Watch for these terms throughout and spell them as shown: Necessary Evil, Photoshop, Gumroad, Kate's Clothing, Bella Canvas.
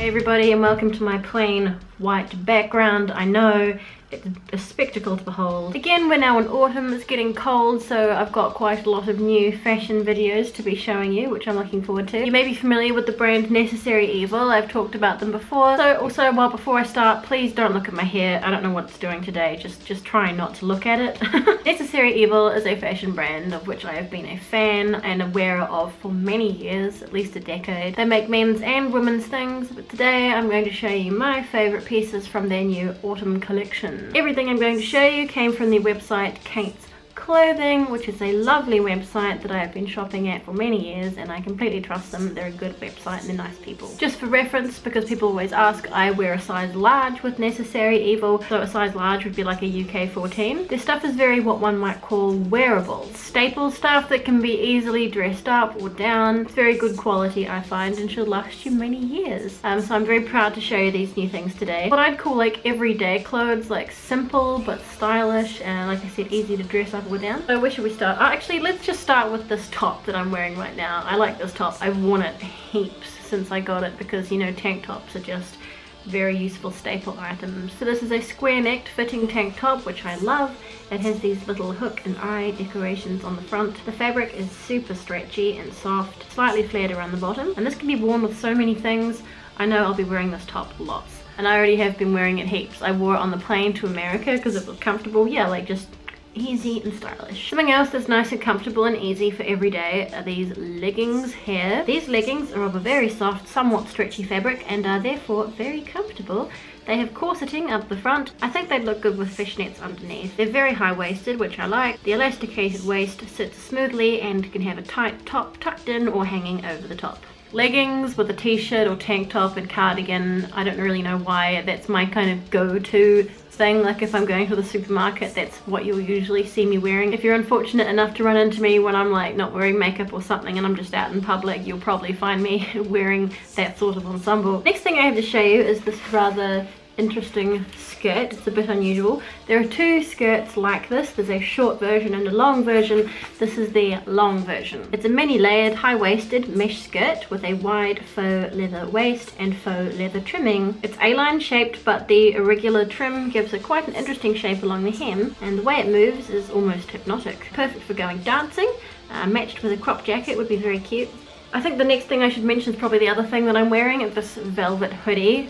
Hey everybody, and welcome to my plain white background. I know it's a spectacle to behold. Again, we're now in autumn, it's getting cold, so I've got quite a lot of new fashion videos to be showing you, which I'm looking forward to. You may be familiar with the brand Necessary Evil, I've talked about them before. So also, well, before I start, please don't look at my hair. I don't know what it's doing today, just try not to look at it. Necessary Evil is a fashion brand of which I have been a fan and a wearer of for many years, at least a decade. They make men's and women's things, but today I'm going to show you my favourite pieces from their new autumn collection. Everything I'm going to show you came from the website Kate's Clothing, which is a lovely website that I have been shopping at for many years, and I completely trust them. They're a good website and they're nice people. Just for reference, because people always ask, I wear a size large with Necessary Evil, so a size large would be like a UK 14. Their stuff is very what one might call wearable. Staple stuff that can be easily dressed up or down. It's very good quality, I find, and should last you many years. So I'm very proud to show you these new things today. What I'd call like everyday clothes, like simple but stylish and, like I said, easy to dress up down. So where should we start? Oh, actually, let's just start with this top that I'm wearing right now. I like this top. I've worn it heaps since I got it because, you know, tank tops are just very useful staple items. So this is a square necked fitting tank top, which I love. It has these little hook and eye decorations on the front. The fabric is super stretchy and soft, slightly flared around the bottom, and this can be worn with so many things. I know I'll be wearing this top lots, and I already have been wearing it heaps. I wore it on the plane to America because it was comfortable. Yeah, like just easy and stylish. Something else that's nice and comfortable and easy for every day are these leggings here. These leggings are of a very soft, somewhat stretchy fabric and are therefore very comfortable. They have corseting up the front. I think they'd look good with fishnets underneath. They're very high-waisted, which I like. The elasticated waist sits smoothly and can have a tight top tucked in or hanging over the top. Leggings with a t-shirt or tank top and cardigan, I don't really know why, that's my kind of go-to thing. Like if I'm going to the supermarket, that's what you'll usually see me wearing. If you're unfortunate enough to run into me when I'm like not wearing makeup or something and I'm just out in public, you'll probably find me wearing that sort of ensemble. Next thing I have to show you is this rather interesting skirt. It's a bit unusual. There are two skirts like this. There's a short version and a long version. This is the long version. It's a many layered, high-waisted mesh skirt with a wide faux leather waist and faux leather trimming. It's A-line shaped, but the irregular trim gives it quite an interesting shape along the hem, and the way it moves is almost hypnotic. Perfect for going dancing. Matched with a crop jacket would be very cute. I think the next thing I should mention is probably the other thing that I'm wearing, is this velvet hoodie.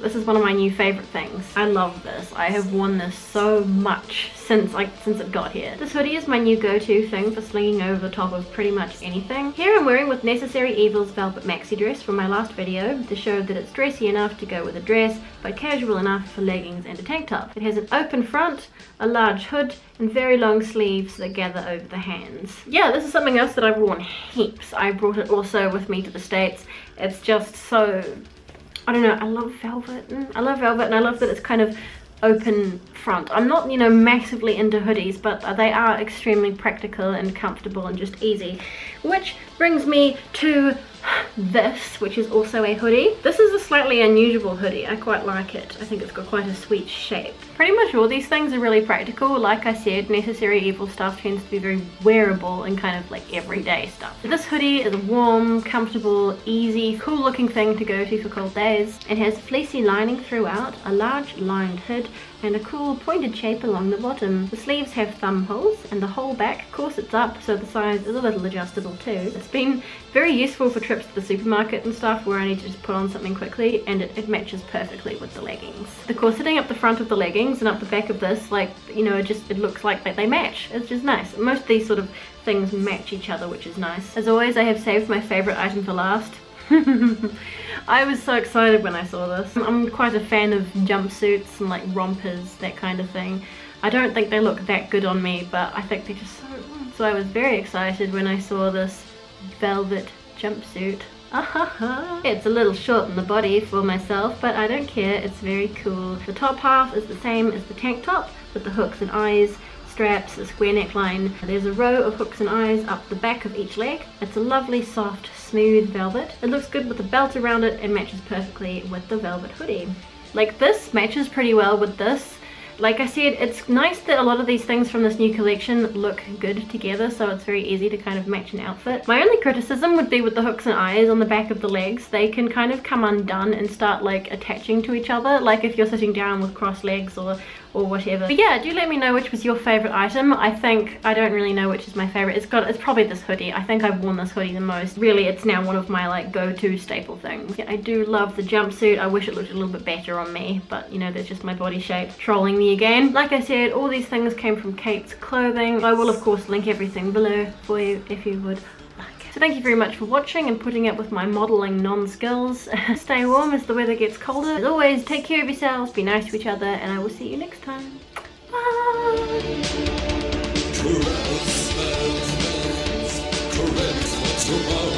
This is one of my new favorite things. I love this. I have worn this so much since it got here. This hoodie is my new go-to thing for slinging over the top of pretty much anything. Here I'm wearing with Necessary Evil's velvet maxi dress from my last video to show that it's dressy enough to go with a dress, but casual enough for leggings and a tank top. It has an open front, a large hood, and very long sleeves that gather over the hands. Yeah, this is something else that I've worn heaps. I brought it also with me to the States. It's just so, I don't know, I love velvet. I love velvet, and I love that it's kind of open front. I'm not, you know, massively into hoodies, but they are extremely practical and comfortable and just easy. Which brings me to this, which is also a hoodie. This is a slightly unusual hoodie. I quite like it. I think it's got quite a sweet shape. Pretty much all these things are really practical. Like I said, Necessary Evil stuff tends to be very wearable and kind of like everyday stuff. This hoodie is a warm, comfortable, easy, cool looking thing to go to for cold days. It has fleecy lining throughout, a large lined hood, and a cool pointed shape along the bottom. The sleeves have thumb holes and the whole back corsets up, so the size is a little adjustable too. It's been very useful for trips to the supermarket and stuff where I need to just put on something quickly, and it matches perfectly with the leggings. The corseting up the front of the leggings and up the back of this, like, you know, it looks like they match. It's just nice. Most of these sort of things match each other, which is nice. As always, I have saved my favorite item for last. I was so excited when I saw this. I'm quite a fan of jumpsuits and like rompers, that kind of thing. I don't think they look that good on me, but I think they're just so... So I was very excited when I saw this velvet jumpsuit. It's a little short in the body for myself, but I don't care. It's very cool. The top half is the same as the tank top, with the hooks and eyes, straps, a square neckline. There's a row of hooks and eyes up the back of each leg. It's a lovely, soft, smooth velvet. It looks good with a belt around it and matches perfectly with the velvet hoodie. Like, this matches pretty well with this. Like I said, it's nice that a lot of these things from this new collection look good together, so it's very easy to kind of match an outfit. My only criticism would be with the hooks and eyes on the back of the legs. They can kind of come undone and start like attaching to each other, like if you're sitting down with crossed legs or whatever. But yeah, do let me know which was your favorite item. I don't really know which is my favorite. It's probably this hoodie. I think I've worn this hoodie the most. Really, it's now one of my like go-to staple things. Yeah, I do love the jumpsuit. I wish it looked a little bit better on me, but you know, that's just my body shape trolling me again. Like I said, all these things came from Kate's Clothing. I will of course link everything below for you if you would. So thank you very much for watching and putting up with my modelling non-skills. Stay warm as the weather gets colder. As always, take care of yourselves, be nice to each other, and I will see you next time. Bye!